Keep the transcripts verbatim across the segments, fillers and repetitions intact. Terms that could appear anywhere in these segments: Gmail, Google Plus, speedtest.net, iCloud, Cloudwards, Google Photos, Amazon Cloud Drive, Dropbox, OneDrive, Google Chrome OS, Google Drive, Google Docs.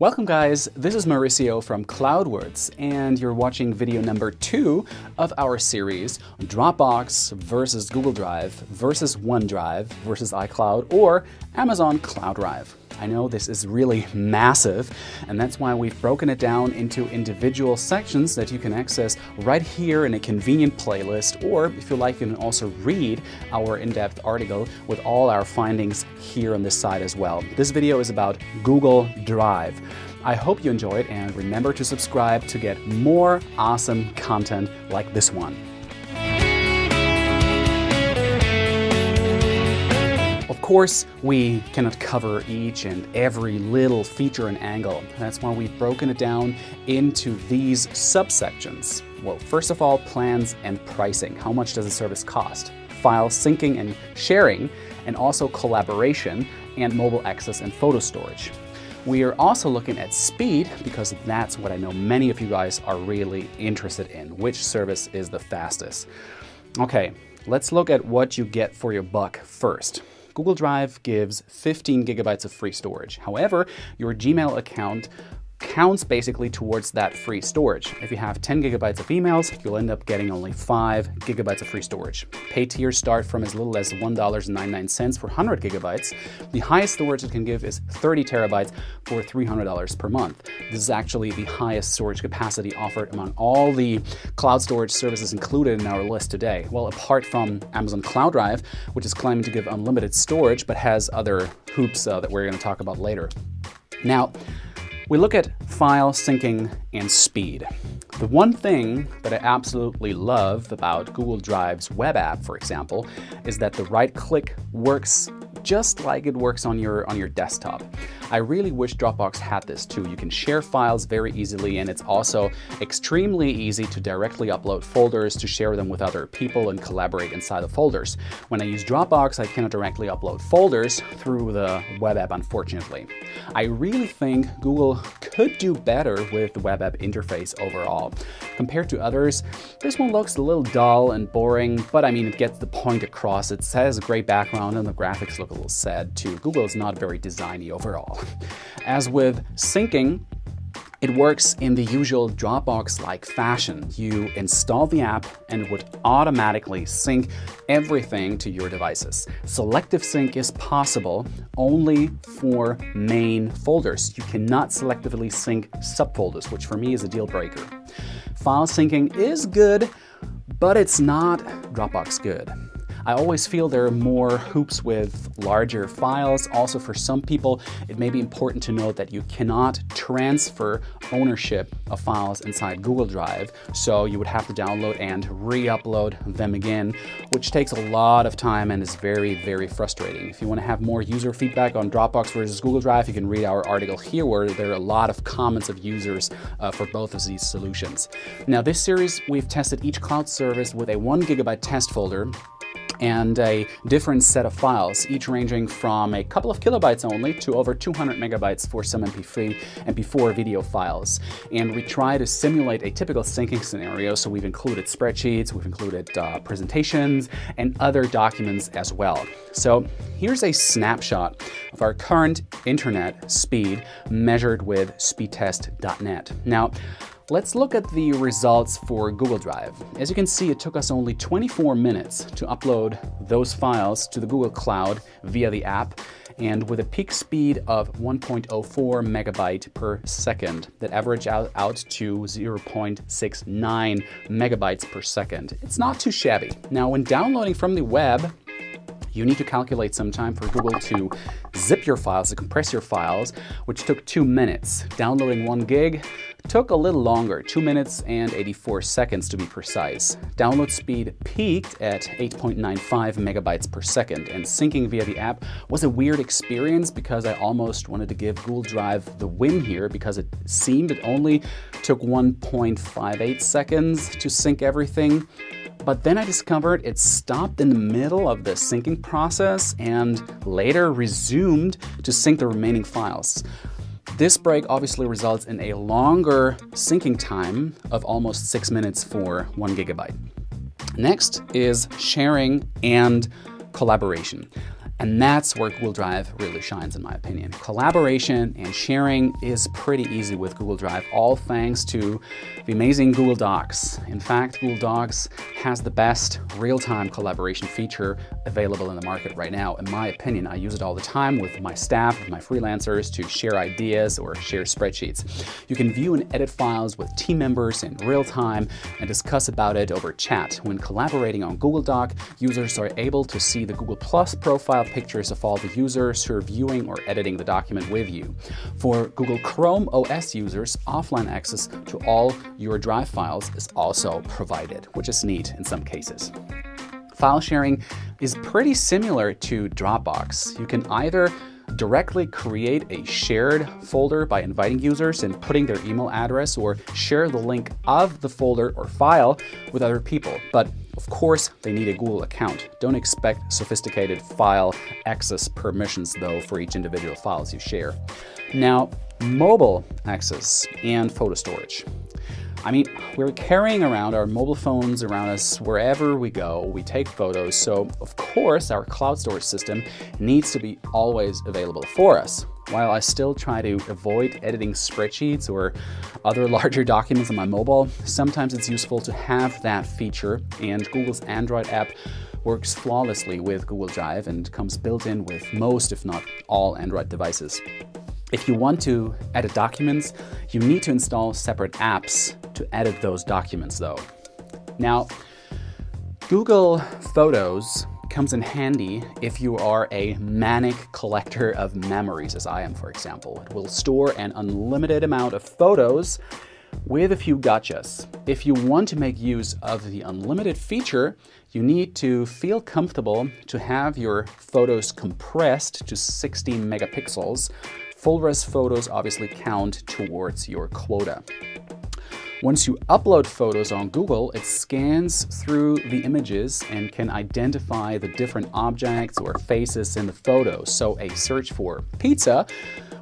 Welcome guys, this is Mauricio from Cloudwards, and you're watching video number two of our series, Dropbox versus Google Drive versus OneDrive versus iCloud or Amazon Cloud Drive. I know this is really massive, and that's why we've broken it down into individual sections that you can access right here in a convenient playlist, or if you like, you can also read our in-depth article with all our findings here on this side as well. This video is about Google Drive. I hope you enjoyed, and remember to subscribe to get more awesome content like this one. Of course, we cannot cover each and every little feature and angle. That's why we've broken it down into these subsections. Well, first of all, plans and pricing. How much does a service cost? File syncing and sharing, and also collaboration and mobile access and photo storage. We are also looking at speed, because that's what I know many of you guys are really interested in. Which service is the fastest? Okay, let's look at what you get for your buck first. Google Drive gives fifteen gigabytes of free storage. However, your Gmail account counts basically towards that free storage. If you have ten gigabytes of emails, you'll end up getting only five gigabytes of free storage. Pay tiers start from as little as one dollar and ninety-nine cents for one hundred gigabytes. The highest storage it can give is thirty terabytes for three hundred dollars per month. This is actually the highest storage capacity offered among all the cloud storage services included in our list today. Well, apart from Amazon Cloud Drive, which is claiming to give unlimited storage, but has other hoops uh, that we're going to talk about later. Now, we look at file syncing and speed. The one thing that I absolutely love about Google Drive's web app, for example, is that the right click works just like it works on your, on your desktop. I really wish Dropbox had this too. You can share files very easily, and it's also extremely easy to directly upload folders to share them with other people and collaborate inside the folders. When I use Dropbox, I cannot directly upload folders through the web app, unfortunately. I really think Google could do better with the web app interface overall. Compared to others, this one looks a little dull and boring, but I mean, it gets the point across. It has a great background, and the graphics look a little sad too. Google is not very designy overall. As with syncing, it works in the usual Dropbox-like fashion. You install the app and it would automatically sync everything to your devices. Selective sync is possible only for main folders. You cannot selectively sync subfolders, which for me is a deal breaker. File syncing is good, but it's not Dropbox good. I always feel there are more hoops with larger files. Also, for some people, it may be important to note that you cannot transfer ownership of files inside Google Drive, so you would have to download and re-upload them again, which takes a lot of time and is very, very frustrating. If you want to have more user feedback on Dropbox versus Google Drive, you can read our article here, where there are a lot of comments of users uh, for both of these solutions. Now, this series, we've tested each cloud service with a one gigabyte test folder and a different set of files, each ranging from a couple of kilobytes only to over two hundred megabytes for some M P three, M P four video files. And we try to simulate a typical syncing scenario, so we've included spreadsheets, we've included uh, presentations, and other documents as well. So here's a snapshot of our current internet speed measured with speed test dot net. Now, let's look at the results for Google Drive. As you can see, it took us only twenty-four minutes to upload those files to the Google Cloud via the app, and with a peak speed of one point zero four megabyte per second that averaged out, out to zero point six nine megabytes per second. It's not too shabby. Now, when downloading from the web, you need to calculate some time for Google to zip your files, to compress your files, which took two minutes. Downloading one gig took a little longer, two minutes and eighty-four seconds to be precise. Download speed peaked at eight point nine five megabytes per second, and syncing via the app was a weird experience, because I almost wanted to give Google Drive the win here, because it seemed it only took one point five eight seconds to sync everything. But then I discovered it stopped in the middle of the syncing process and later resumed to sync the remaining files. This break obviously results in a longer syncing time of almost six minutes for one gigabyte. Next is sharing and collaboration. And that's where Google Drive really shines, in my opinion. Collaboration and sharing is pretty easy with Google Drive, all thanks to the amazing Google Docs. In fact, Google Docs has the best real-time collaboration feature available in the market right now. In my opinion, I use it all the time with my staff, with my freelancers, to share ideas or share spreadsheets. You can view and edit files with team members in real time and discuss about it over chat. When collaborating on Google Doc, users are able to see the Google Plus profile pictures of all the users who are viewing or editing the document with you. For Google Chrome O S users, offline access to all your Drive files is also provided, which is neat in some cases. File sharing is pretty similar to Dropbox. You can either directly create a shared folder by inviting users and putting their email address, or share the link of the folder or file with other people. But of course, they need a Google account. Don't expect sophisticated file access permissions, though, for each individual files you share. Now, mobile access and photo storage. I mean, we're carrying around our mobile phones around us wherever we go. We take photos, so of course our cloud storage system needs to be always available for us. While I still try to avoid editing spreadsheets or other larger documents on my mobile, sometimes it's useful to have that feature, and Google's Android app works flawlessly with Google Drive and comes built in with most, if not all, Android devices. If you want to edit documents, you need to install separate apps to edit those documents, though. Now, Google Photos comes in handy if you are a manic collector of memories, as I am, for example. It will store an unlimited amount of photos with a few gotchas. If you want to make use of the unlimited feature, you need to feel comfortable to have your photos compressed to sixteen megapixels. Full res photos obviously count towards your quota. Once you upload photos on Google, it scans through the images and can identify the different objects or faces in the photo. So a search for pizza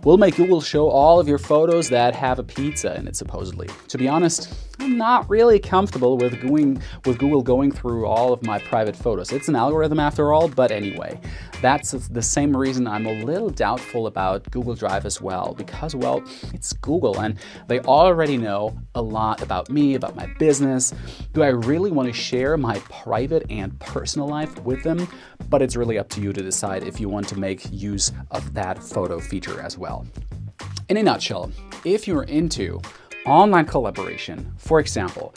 will make Google show all of your photos that have a pizza in it, supposedly. To be honest, I'm not really comfortable with going with Google going through all of my private photos. It's an algorithm after all, but anyway, that's the same reason I'm a little doubtful about Google Drive as well, because, well, it's Google and they already know a lot about me, about my business. Do I really want to share my private and personal life with them? But it's really up to you to decide if you want to make use of that photo feature as well. In a nutshell, if you're into online collaboration, for example,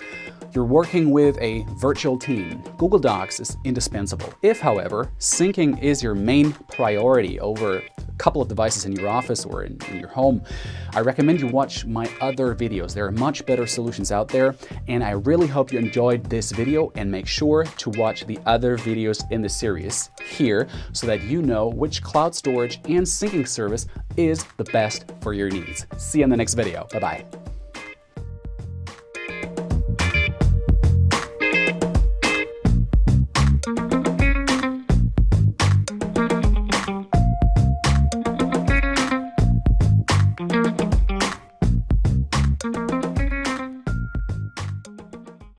you're working with a virtual team, Google Docs is indispensable. If, however, syncing is your main priority over a couple of devices in your office or in, in your home, I recommend you watch my other videos. There are much better solutions out there, and I really hope you enjoyed this video, and make sure to watch the other videos in the series here so that you know which cloud storage and syncing service is the best for your needs. See you in the next video. Bye-bye.